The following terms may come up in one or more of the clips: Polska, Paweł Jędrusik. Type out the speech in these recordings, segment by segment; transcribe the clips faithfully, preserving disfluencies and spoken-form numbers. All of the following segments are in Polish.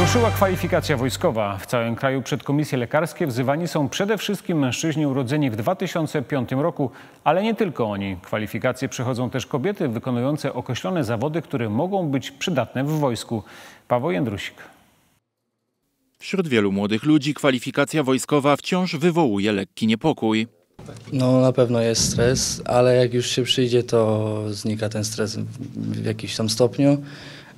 Ruszyła kwalifikacja wojskowa. W całym kraju przed komisje lekarskie wzywani są przede wszystkim mężczyźni urodzeni w dwa tysiące piątym roku, ale nie tylko oni. Kwalifikacje przechodzą też kobiety wykonujące określone zawody, które mogą być przydatne w wojsku. Paweł Jędrusik. Wśród wielu młodych ludzi kwalifikacja wojskowa wciąż wywołuje lekki niepokój. No na pewno jest stres, ale jak już się przyjdzie, to znika ten stres w jakimś tam stopniu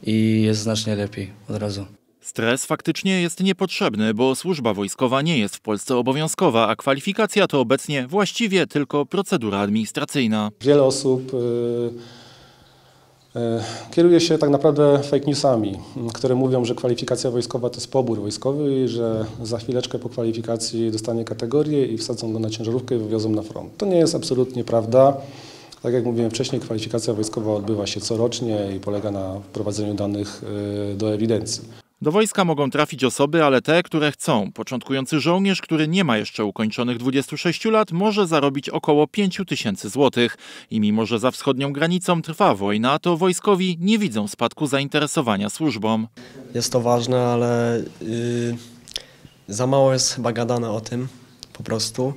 i jest znacznie lepiej od razu. Stres faktycznie jest niepotrzebny, bo służba wojskowa nie jest w Polsce obowiązkowa, a kwalifikacja to obecnie właściwie tylko procedura administracyjna. Wiele osób yy, yy, kieruje się tak naprawdę fake newsami, które mówią, że kwalifikacja wojskowa to jest pobór wojskowy i że za chwileczkę po kwalifikacji dostanie kategorię i wsadzą go na ciężarówkę i wywiozą na front. To nie jest absolutnie prawda. Tak jak mówiłem wcześniej, kwalifikacja wojskowa odbywa się corocznie i polega na wprowadzeniu danych yy, do ewidencji. Do wojska mogą trafić osoby, ale te, które chcą. Początkujący żołnierz, który nie ma jeszcze ukończonych dwudziestu sześciu lat, może zarobić około pięć tysięcy złotych. I mimo, że za wschodnią granicą trwa wojna, to wojskowi nie widzą spadku zainteresowania służbą. Jest to ważne, ale yy, za mało jest chyba gadane o tym po prostu.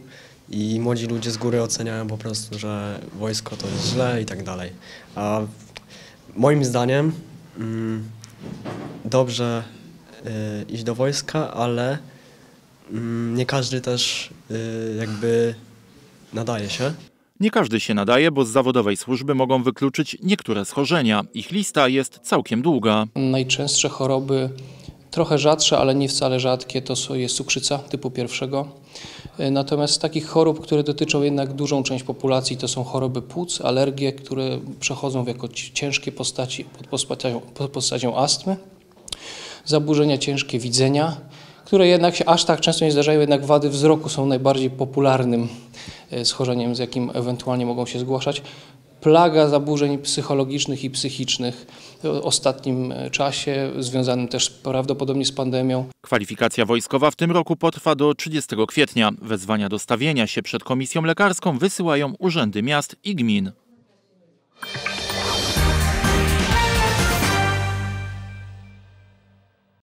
I młodzi ludzie z góry oceniają po prostu, że wojsko to jest źle i tak dalej. A moim zdaniem Yy, Dobrze y, iść do wojska, ale y, nie każdy też y, jakby nadaje się. Nie każdy się nadaje, bo z zawodowej służby mogą wykluczyć niektóre schorzenia. Ich lista jest całkiem długa. Najczęstsze choroby, trochę rzadsze, ale nie wcale rzadkie, to jest cukrzyca typu pierwszego. Natomiast takich chorób, które dotyczą jednak dużą część populacji, to są choroby płuc, alergie, które przechodzą w jako ciężkie postaci pod postacią, pod postacią astmy, zaburzenia ciężkie widzenia, które jednak się aż tak często nie zdarzają, jednak wady wzroku są najbardziej popularnym schorzeniem, z jakim ewentualnie mogą się zgłaszać. Plaga zaburzeń psychologicznych i psychicznych w ostatnim czasie, związanym też prawdopodobnie z pandemią. Kwalifikacja wojskowa w tym roku potrwa do trzydziestego kwietnia. Wezwania do stawienia się przed komisją lekarską wysyłają urzędy miast i gmin.